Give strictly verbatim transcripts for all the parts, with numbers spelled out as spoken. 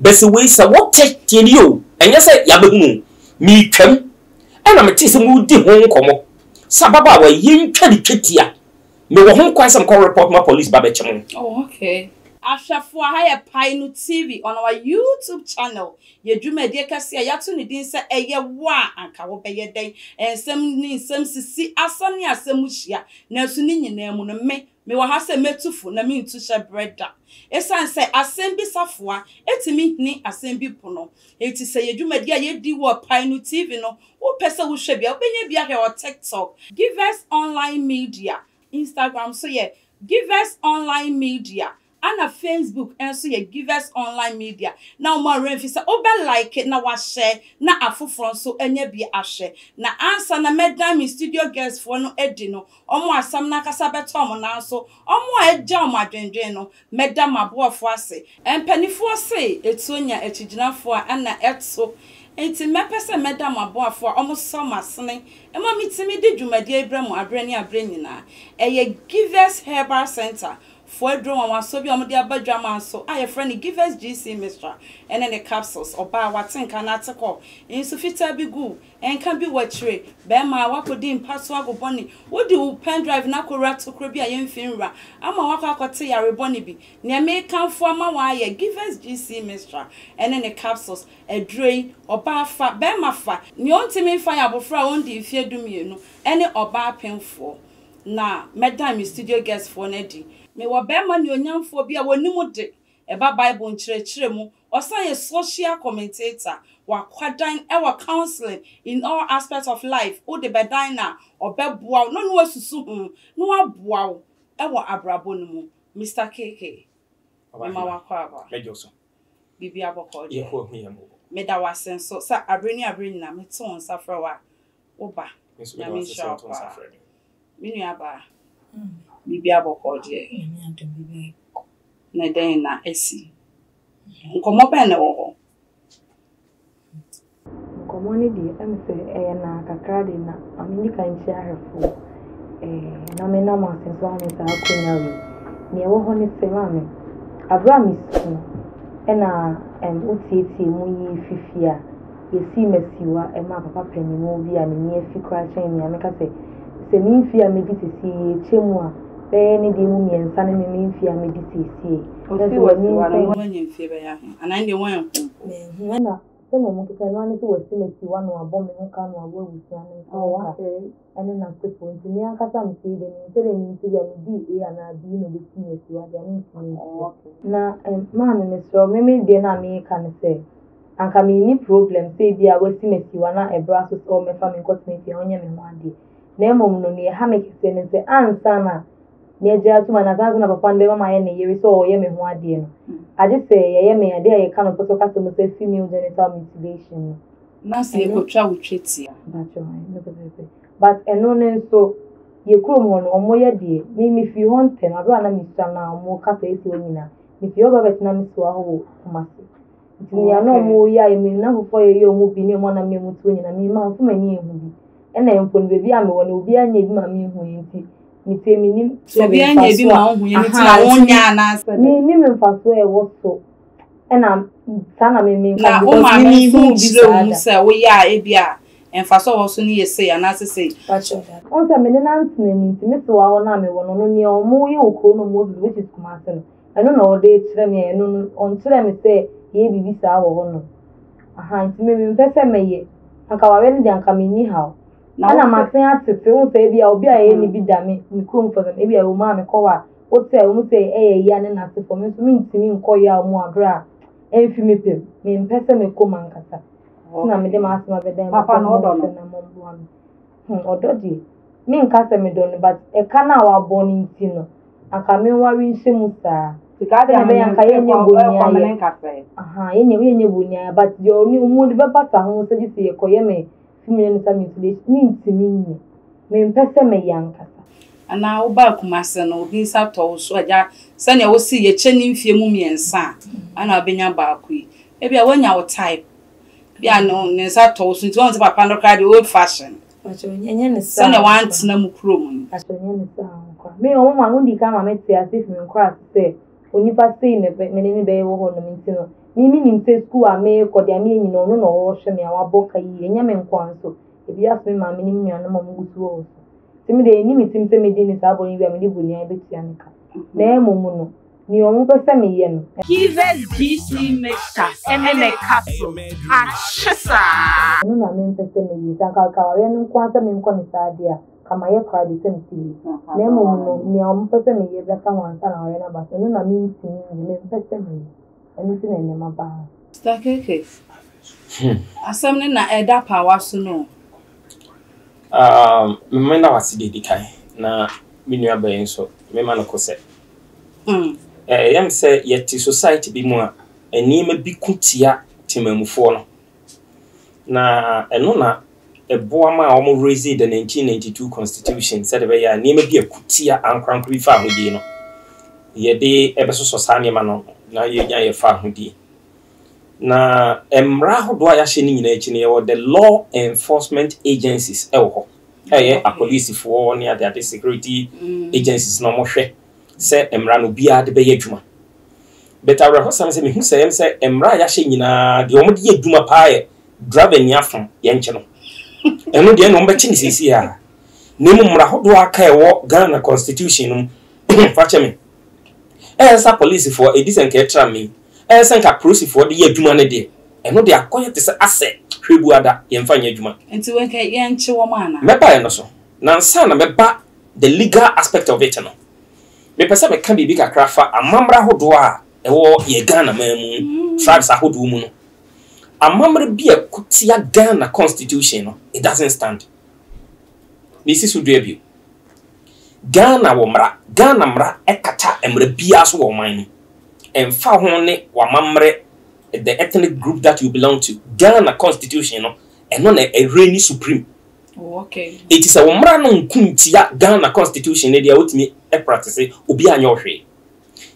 Besaway, so what take you? And yes, Yabamu, me come, and I'm a taste of moody home como. Sababa, where you can't get ya. No one quite some call report my police babachamon. Oh, okay. After four higher Pino T V on our YouTube channel, you drew my dear Cassia Yatuni didn't say a year one and Kawabe day and some name some see as sunny as a mushia. Nelsonin name me, me will have some metufu, no mean to share bread. A son say, I send be Safwa, it's a meaning I send be Pono. It is a drew my dear ye do what Pino T V no, or Pessa will share your baby or tech talk. Give us online media, Instagram, so yeah, give us online media. And Facebook and so you give us online media. Now my refi say oba like it na wa share na afoforo so anya bi a share. Na answer na madam studio guests for no edi no. Omo asam na kasa beto omo na so omo e ja omo adwendwen no. Madam aboafo ase. Empanifo se etuonya etuginafo ana etso. Enti mepese madam aboafo omo somasene. Ema mitimi di dwumadie Ibrahim abreni abreni na. Eye Givers Herbal Center. For drone was so be on the abadjaman, so I a friend give us G C Mister and then the capsules or bar what ten can at a call. In Sufita be good and can be what tree. Bema Wakodin Passwago Bonnie. What do pen drive Nakura to Crabby and Finra? I'm a Waka Tia Bonnie be near me come for my wire. Give us G C Mister and then the capsules a drain or bar fat Bema fat. Neon Timmy fire before only if you do me, no, any or bar pen for. Na madam studio guest for Neddy. Me wa bema ni onyamfo bia wonimu de eba bible nkyerechire mu osan ye social commentator wa kwadan e wa counseling in all aspects of life o de bedina obeboa no no asusu hu no aboa e wa abrabo mu Mr K K mama wa kwaba mejoso bibi aboko de ye ko hu ye mu me da wa senso sa abreni abreni na meton safra wa oba na me sharp minu aba Bibi aboko die. Emi adu bibi. Na den na esi. Nkomo pe na wo. Nkomo ni di amse e na kakra de na amini kan chi ahefo. Eh na me na ma se so ame ta akunya wi. Ni ewo ho ni se ma me. Abraham isu. E na em otiti mu yi fifia. Yesi mesiwa e ma papa panimu bi a ni efi kwa chen mi ameka se se mi fia me di sisi chemu a Benny de Mumian, San Mimfia Medici. That's what you are when you fear, and I knew one. When I can run into a symmetry, one or a bomb and come or go with you, and then I'm crippled to me. I can't see them telling me to be a D and I do no business as you are getting to me. Now, mammy, Miss Romney, then I may can say. And come in any problem, say, dear, was symmetry, one or a brass with all my family cosmetic on your one day. Nemo, no near Hammock, and say, Aunt Sana. Near Jatuma and Azazan of a pan, never my any, you saw Yemi one day. I just say, Yemi, I dare you come for customers, a female genital mutilation. Nancy will travel treats you. But a no name so you come on or more dear. Maybe if you want them, I rather miss some now more cafes winner. If you ever bet Namis to a whole, must it? If you are no more, I mean, now before you move in your one and me with twin and me mount many. And then when baby, I will be a need mammy who me say me nim so be anya bi ma ohun yin ti na won nya na asa me nim mfaso e wo so e na ta na me me nka go me ni hu jire mu se wo ya e bia mfaso wo so ni yese ya na sese on se me ni na ntine ni ti me so wa ho na me wo no ni o mu yi okro no mo bi which is kuma se no e no na o de tire me e no on tire me se ye bibi sa wo ho no aha nti me me pese me ye nka wa we ni nka me ni ha ana masia tete won se bia obi aye ni bi dame mi kom for them bia o ma me ko wa o te o mu se eye ya ne na se for me so mi ntimi nko ya mu abra e fi mi pem mi mpese me ko man kasa na me de ma asma be dem papa no odo na mo mbo am hmm odo di mi nka se me do no but e ka na wa bo ni ntino aka me wa wi nse mu sa because na be yan ka ye nyebo ni aye aha ye nyebo ye nyebo ni aye but yo ni mu de be pata ho se ji se ko ye me mean to me, mean Pessame young Cassa. And now back, Master, no beans out all so that Sunny will see a chinning few mummy and son, and I'll be your barquee. Maybe I want your type. Be unknown as I told since once about Pandocard the old fashioned. But your son wants no croon. As your young son, may a woman only come and make the as if you cross there. Only pass in a minute, they will hold a minute. Mimi ni mpe school ame kodamie nyino no no wohwe me awaboka yi enya me nkwanso ebias me maami ni nnuano ma mugusuo ho timi de ni mitim se me di ni sabo ni bia me di boni ai betia nka na emomu no ni omu pese me ye no Givers G C Mixer emene capsule achisa no na me pese me yi tanka ka wa ye no nkwanso me nkone sadia kama ye kwa di semti na emomu no ni omu pese me ye bia ka wansa na wa na baso no na me ntimi ni me pese me anything in my bag. Stack cakes. Hmm. Asamne na eda power so no. Um, me na wasi de dikai na me nua ba yin so me ma no kose. Hmm. Eh, yam say yet society bi mu a ani ma bi kutia temamufo no. Na eno na eboa ma a omo raise the nineteen ninety-two constitution said be ya ni ma bi akutia ankrankri fa hodi no. Ye de ebeso society ma no. Na ye nyaye fa hudi na emra hodo aya hye ni nyina echi ne the law enforcement agencies ewo eh a police for near the security agencies no mo hwe se emra no bia de be adwuma beta we ho sam se me hu se em se emra aya hye nyina de omo de adwuma pa ye driver nya fam ye nche no eno de no mbechi ni sisi a nemu mra hodo aka ewo Ghana constitution fa cheme esa police for a decent catcher me esa nka police for the adwuma ne de eno de akoye te se ase hwebu ada ye mfa nya adwuma enti wenka ye nche wo ma na meba ye no so na nsa na meba the legal aspect of it no me pese me ka bibi kakra fa amamra hodo a ewo ye Ghana mamu tribes ahodo mu no amamra bi akutia Ghana constitution no it doesn't stand ni sisu do ebi Ghana womra Ghana mra ekata emre bia so wo man emfa ho ne wamamre the ethnic group that you belong to Ghana constitution no eno na e reign supreme oh, okay it is a womra no nkuntia Ghana constitution ne dia otimi e practice obi anya ohwe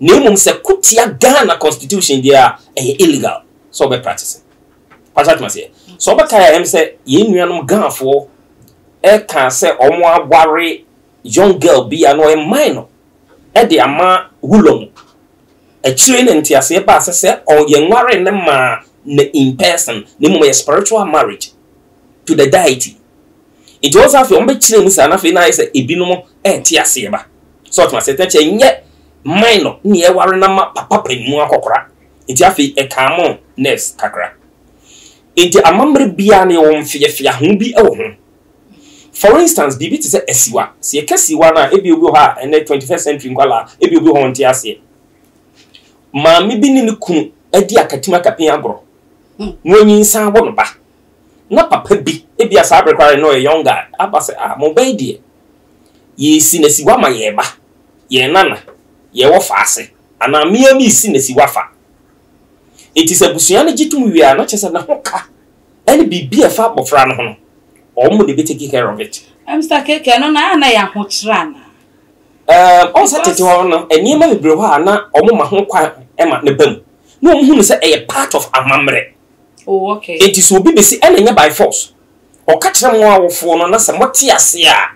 na emum se kutia Ghana constitution dia e illegal so be practice pasat masie so be kai em se ye nuanom Ghanafo e kan se omo abware young girl be a no minor at the ama wulong a train and tia se pass se or young marry ma in person name a spiritual marriage to the deity it was have your bachelor musa na fe na ise ebinom e tia se ba sort ma se tache nye minor ne e ware na ma papa panimu akokora it have e ka mo nerves kakra it amamre bia ne wo mfie fia ho bi e wo ho. For instance, bibi ti se esiwa. Si ekesiwa na ebi obi ha in the twenty-first century nkwala ebi obi ho ntia se. Ma mi bi ni ne kunu adi akatima kapen agro. Nwo nyi san bo no ba. Na papa bi ebi asa abrekware no e younger aba se ah mo be die. Ye si na siwa ma ye ba. Ye nana. Ye wo fa ase. Ana mi ami si na siwa fa. Enti se busuya ne jitum wi a no chese na hoka. Ani bibi e fa bofra no ho. Omo dey take care of it. I'm stuck here no na na ya ho kira na. Um on Saturday no eni ma bebre ho ana omo ma ho kwa e ma ne bam. No omo hu say e part of amamre. Oh okay. It is obi be say enye by force. O ka kira mo awofo no na se mote ase a.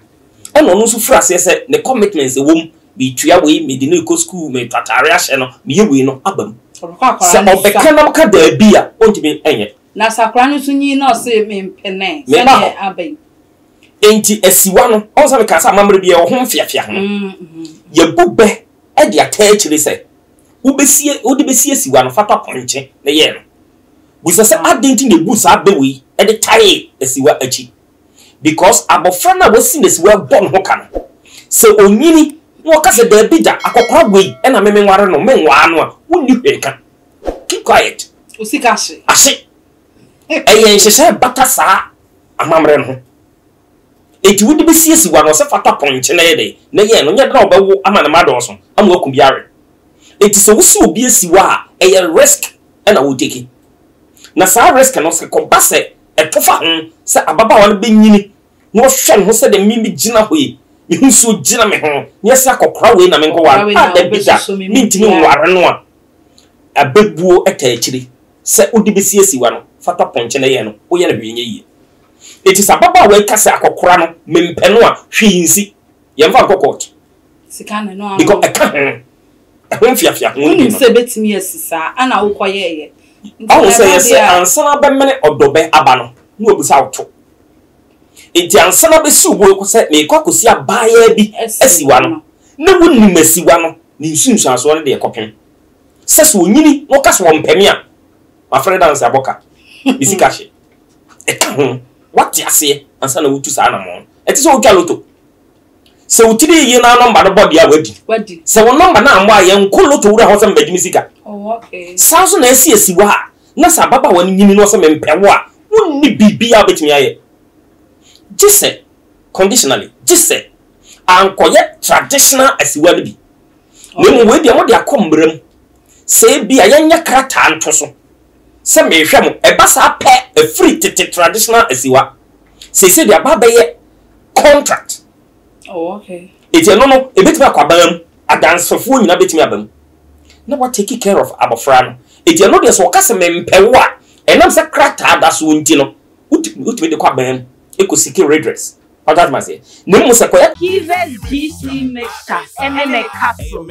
E no no so fura ase say the commitments e wom be tua we me dey no go school me tatare ahye no me ye we no abam. Se obeka na mka da bia o ntimi enye. Na sakra no sunyi na se me mpene se ne abai enti asiwa no o se me ka sa mamre bia o ho mfiafia ho ye bube e dia taachire se wo besie wo de besie asiwa no fata ponche na ye no busa se adenti de busa abewi e de tai asiwa achi because abofra na wasi na asiwa bon ho kan se onyini wo ka se da bidja akokora gwe e na me menware no menwa no a wo ni peka keep quiet o sikashi ashi eyen hyehyɛ bata saa amamre no eti wudi be siesi wa no se fata ponche na ye de na ye no nyeda oba wo amana madɔso ama aku biare eti so wo si obi esi wa eye risk na wo take na saa risk no se ko base etofa ho se ababa wa no be nyini no hwɛ ho se de mimi gina hoyi me hu so gina me ho ne se akɔkora we na me nko wa ada bida mintimi wo are no a abebuo eta akyiri se wudi be siesi wa no fata ponche na ye no wo ye na hwenye yi eti sababa we kase akokora no mempe no a hwinsi ye mfa kokot sika na no a biko e ka he e ho fiafia ho ni no se betimi asisa ana wo koye ye I say yes, and son of a minute or dobe abano. No, without two. It young son of a soup will set me cockles ya by a be as one. No wouldn't miss one. You soon shall one day copying. Says we need no cash one pemia. My friend answer boca. Missy Cash. What do you say? And son of two animal. It is all galloto. So today you know number the body I would. So one number now why young Colo to the house and bed music. Oh, okay. Samson S. Siwa, Nasa Baba when you know some empewa. Wouldn't it be be a bit me? Just say, conditionally, just say, I'm quite traditional as you will be. When we be on their cumbrum, say be a young crata and tosso. Some may shamu, a bassa pair, a free traditional as you are. Say, say, their Baba contract. Oh, okay. It's a no no, a bit of a a dance for food in a bit of no taking care of Abofran. It's a no there's a cassamen pewa, and I'm a cratter that's woundino. Would with the quabam, it could secure redress. Or that must say, no more sequoia. Give us D C makers and a castle.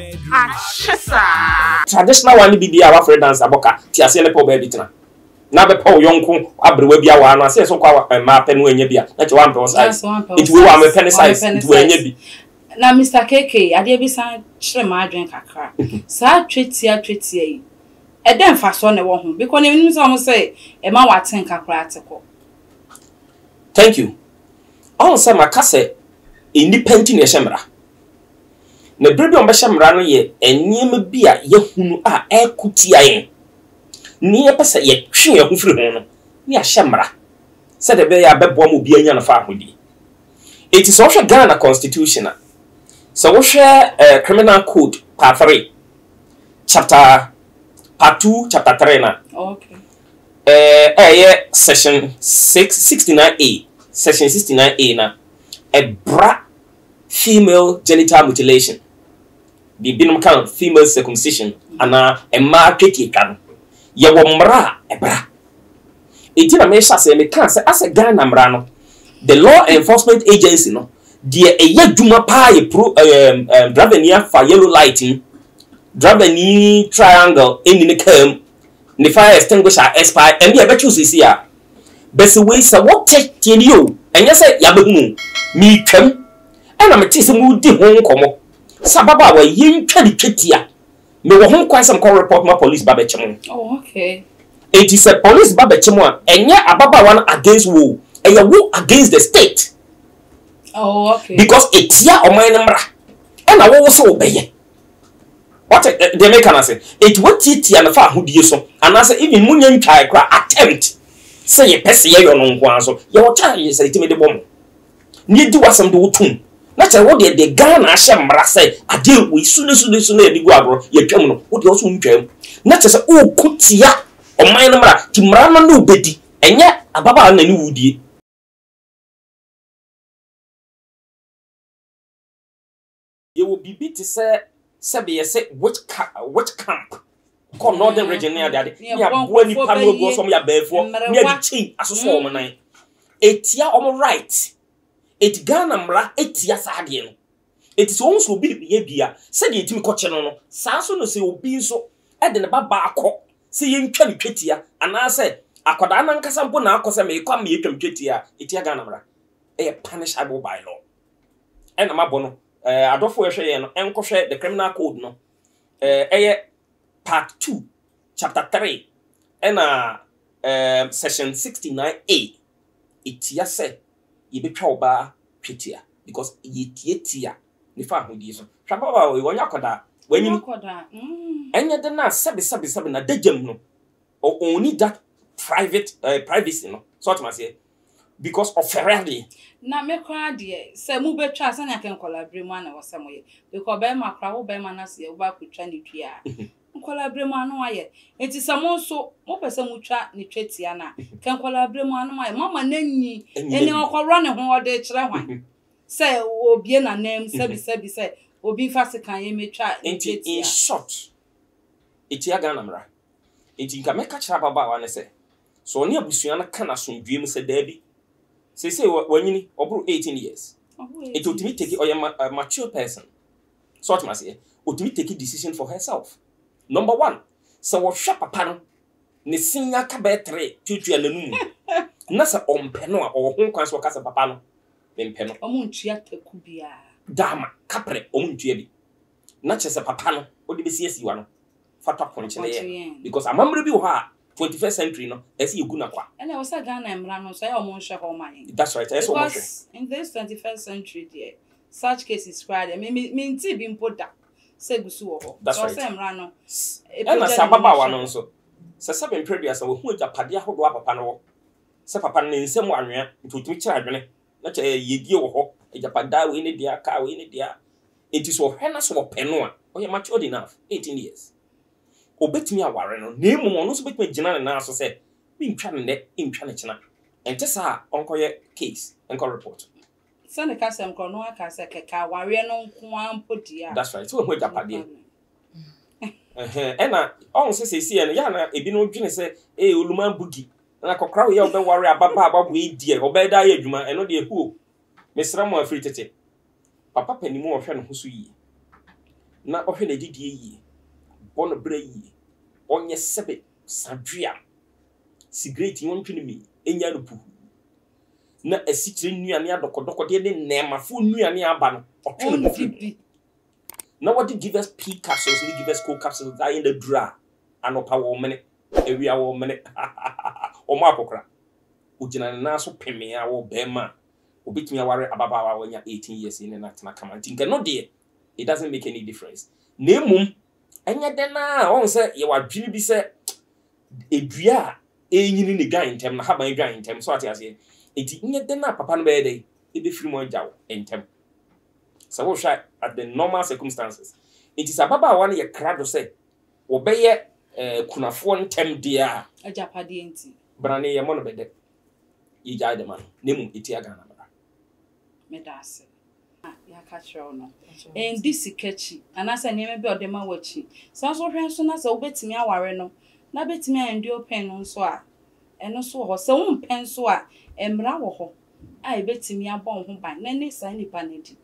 Traditional one be the Afro dance aboka, Tiasele Pobe Bitina. Now the poor young coon, Abrewabia, one, I say so called a map and when you be at one size. It will have a penicize and when you now, Mister K K, I dare be signed Shrema drink a crack. Sad treats here, treats ye. And then fast on the one because even some say, a man will think a practical. Thank you. All summer cassette independent a shemra. The bread on Beshamrano ye, and near me beer, ye whom are air cootie. Near Passa yet, she a hoofron, near Shamra, said the bear bedworm will be a young family. It is also Ghana Constitution. So, we share a criminal code, part three, chapter part two, chapter three. Now, okay, eh, uh, uh, section six, sixty-nine A, section sixty-nine A. Now, a bra female genital mutilation, the binum count female circumcision, and a market can. Yawamra ebra. It in a measure say me can say as a Ghana Mrano. The law enforcement agency no dear a ye duma pa ye pro um um driving near for yellow lighting, driving near triangle in the curve, the fire extinguisher expire and the choose is here. Bessy way say what take you and yes yabu me come and I'm a tis mood de home como Sababa were yin twenty kitia. Me were home quite some call report my police babechemo. Oh, okay. It is a police babechemo and yet ababa one against woo and a woo against the state. Oh, okay. Because it's ya or my number and I will also obey. What they make an answer. It won't eat and a far who do you so and answer even Munyan Chai cry attempt. Say a pesty your own one so your child is a timid woman. Need do what some do too. That's a word the Ghana Shamra say, I deal with sooner sooner sooner the guabro, your criminal, what your soon came. Not as a old cootia or my number, Timrana no betty, and yet a baba and a new woody. You will be beat to say, Sabia said, which camp? Come northern region near that. You have one panel goes from your bed for near the chain as a small man. Eight year on right. It Ganamra eight years again. It is almost will be behavior, said it to Cochano. Sanson is will be so at the Baba cock, seeing Kamitia, and I said, I could an Casampona cause I may come here from Kitia, Itia Ganamra. A punishable by law. And a mabono, I don't for share and crochet the criminal code no. A part two, chapter three, and a section sixty nine A. Itia said. Ye be trouble prettier because ye tear the farm with you. Travel away, Yakoda, when you call that. And yet, the nurse sabi sabi sabi na dejem no, or only that private uh, privacy no, sort of say, because of Ferrari. Now, me cry, dear, say, move a chance and I can collaborate one or some way because by my crowd by manas, your back with Chinese Pierre. Collaborate one way. It is a more so more person who chat Nitretiana can collaborate one way. Mamma Nenny, and you are running all day. Children say, oh, be a name, Sebby Sebby said, oh, be fast. Can you make chat? In short, it's a Ganamra. It can make a chap about one, I say. So near Busiana can assume dream, said Debbie. Say, say, when you over eighteen years, it would me take it or a mature person. Sort must say, would me take a decision for herself. Number one, so what shop a panel ne sinya ka betre tutu ele nu na se ompe no a ohun kwanso ka se papa no me mpe no omuntua taku bia dama kapre omuntua bi na che se papa no odi besi asiwa no fatwa ponche na ye because amamre bi wo ha twenty-first century no esi egu na kwa ene wo se Ghana emra no so ye omunhwe ko man that's right esi omunhwe in this twenty-first century there such cases cried me me nti bi mpoda se gusu wo ho so se emra no ena sa baba wa no so se se be previous wo hu japade ahodo papa no se papa ne nsem anwea ntotumi kira adwene na che yedie wo ho japada we ne dia ka we ne dia enti so hwe na so open no a o ye matured enough eighteen years obetumi aware no na emu ono so betumi gina na so se mi ntwa ne ntwa ne kina enti sa onkoye case enko report se ne ka se enko no aka se keka ware no nko ampodia that's right so hu japade eh eh na on se se se ya na ebi no dwene se eh oluman bugi na kokra wo ya obe ware ababa ababo e die obe da ya adwuma eno de ehu mesra mo afri tete papa panimu ohwe no so yi na ohwe na didie yi bono bre yi onye sebe sadria cigarette won twini mi enya no pu na asikire nuane adokodoko de ne ma fo nuane aba no otwe no fibi na what give us pea capsules ni give us cold capsules that in the dra anopa wo mene ewia wo mene o ma apokra ujina na so peme a wo be ma obitumi aware ababawa wonya eighteen years in na tena kama ntinga no de it doesn't make any difference nemum anya den na won se ye wadwini bi se edua enyini ne gan ntem na haban gan ntem so ati ase enti nya den na papa no be dey e be free mo jaw ntem so we try at the normal circumstances it is ababa one ye krado se wo be ye kunafo ntem dia ajapade enti brane ye mo no be dey ye jaa de man nemum eti aga na baba medase ya kacho no and this kechi anasa nime be odema wachi sanso hwen so na se obetimi aware no na betimi andio pen no so a eno so ho se won pen so a emra wo ho a ebetimi abon ho ban na ne sai ni panedi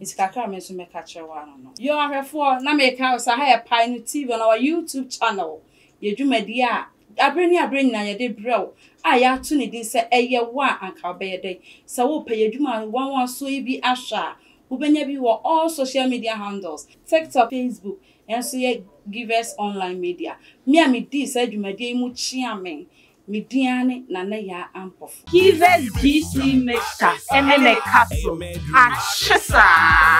isikakra me so me kacho wa no no you are for na me ka so ha e pai no tv on our YouTube channel ye dwumadi a abreni abreni na ye de brew a ya tu ne din se eye wa anka be ye de se wo pe ye dwuma wan wan so e bi asha wo benya bi wo all social media handles TikTok, Facebook and so ye give us online media me a me di se dwuma de mu chiamen me diane na na ya ampofo give us D C mixers and a capsule achisa.